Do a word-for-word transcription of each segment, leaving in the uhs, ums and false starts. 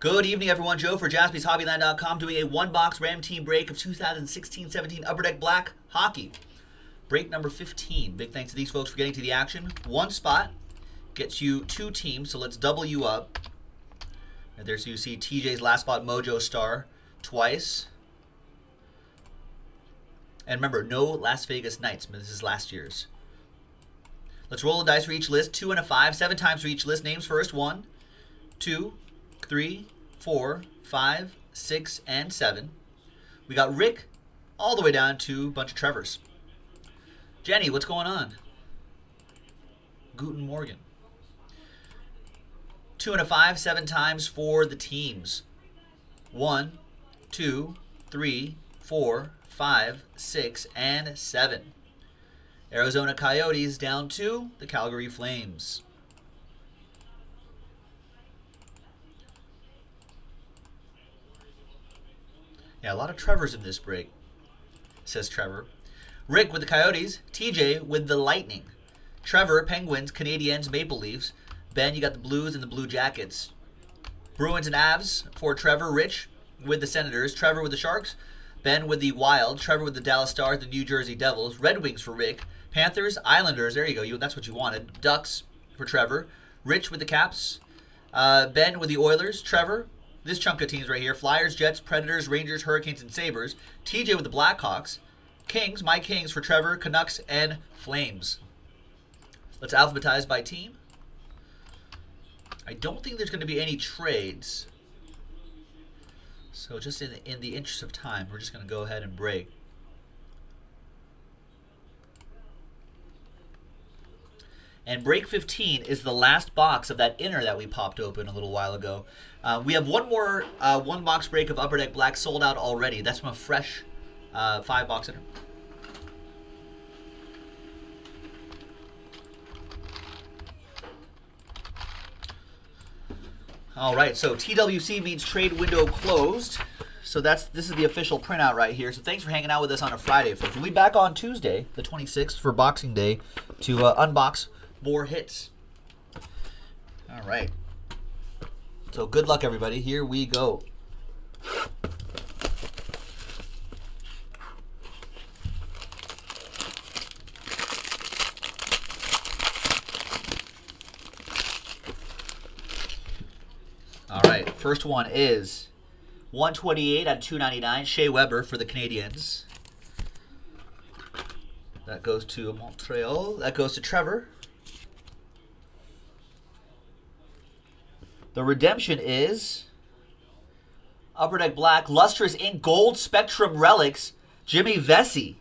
Good evening, everyone. Joe for Jaspy's Hobbyland dot com doing a one-box Ram Team break of two thousand sixteen seventeen Upper Deck Black hockey. Break number fifteen. Big thanks to these folks for getting to the action. One spot gets you two teams, so let's double you up. And there's you see T J's Last Spot Mojo Star twice. And remember, no Las Vegas Knights. This is last year's. Let's roll a dice for each list. Two and a five. Seven times for each list. Names first. One, two, three, four, five, six, and seven. We got Rick all the way down to a bunch of Trevors. Jenny, what's going on? Guten Morgen. Two and a five, seven times for the teams. One, two, three, four, five, six, and seven. Arizona Coyotes down to the Calgary Flames. Yeah, a lot of Trevors in this break, says Trevor. Rick with the Coyotes, T J with the Lightning, Trevor, Penguins, Canadiens, Maple Leafs, Ben, you got the Blues and the Blue Jackets, Bruins and Avs for Trevor, Rich with the Senators, Trevor with the Sharks, Ben with the Wild, Trevor with the Dallas Stars, the New Jersey Devils, Red Wings for Rick, Panthers, Islanders, there you go, you, that's what you wanted, Ducks for Trevor, Rich with the Caps, uh, Ben with the Oilers, Trevor, this chunk of teams right here, Flyers, Jets, Predators, Rangers, Hurricanes, and Sabres. T J with the Blackhawks. Kings, my Kings for Trevor, Canucks, and Flames. Let's alphabetize by team. I don't think there's going to be any trades. So just in the, in the interest of time, we're just going to go ahead and break. And break fifteen is the last box of that inner that we popped open a little while ago. Uh, we have one more uh, one-box break of Upper Deck Black sold out already. That's from a fresh uh, five-box inner. All right, so T W C means trade window closed. So that's this is the official printout right here. So thanks for hanging out with us on a Friday, folks. We'll be back on Tuesday, the twenty-sixth, for Boxing Day to uh, unbox more hits. All right. So good luck, everybody. Here we go. All right. First one is one twenty-eight out of two ninety-nine. Shea Weber for the Canadiens. That goes to Montreal. That goes to Trevor. The redemption is Upper Deck Black, Lustrous Ink, Gold Spectrum Relics, Jimmy Vesey.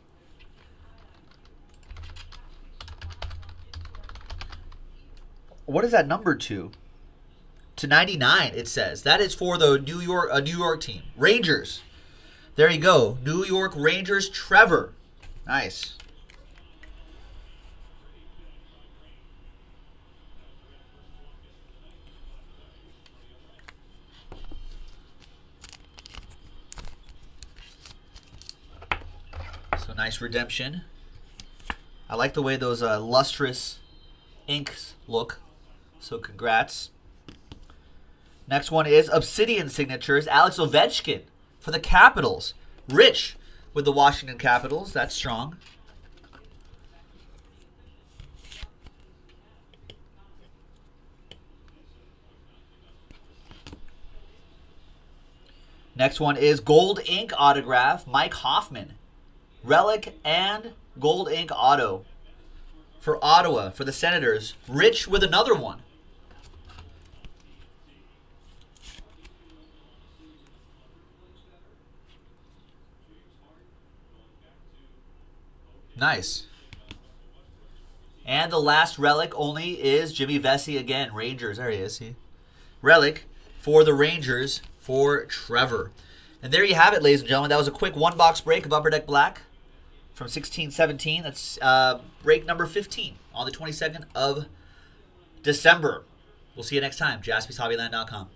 What is that number to? To ninety-nine, it says. That is for the New York, a New York team. Rangers. There you go. New York Rangers, Trevor. Nice. Nice redemption. I like the way those uh, lustrous inks look. So congrats. Next one is Obsidian Signatures. Alex Ovechkin for the Capitals. Rich with the Washington Capitals. That's strong. Next one is Gold Ink Autograph. Mike Hoffman. Relic and Gold Ink Auto for Ottawa, for the Senators. Rich with another one. Nice. And the last relic only is Jimmy Vesey again. Rangers, there he is. He. Relic for the Rangers for Trevor. And there you have it, ladies and gentlemen. That was a quick one-box break of Upper Deck Black from sixteen seventeen. That's uh, break number fifteen on the twenty-second of December. We'll see you next time. Jaspys Hobbyland dot com.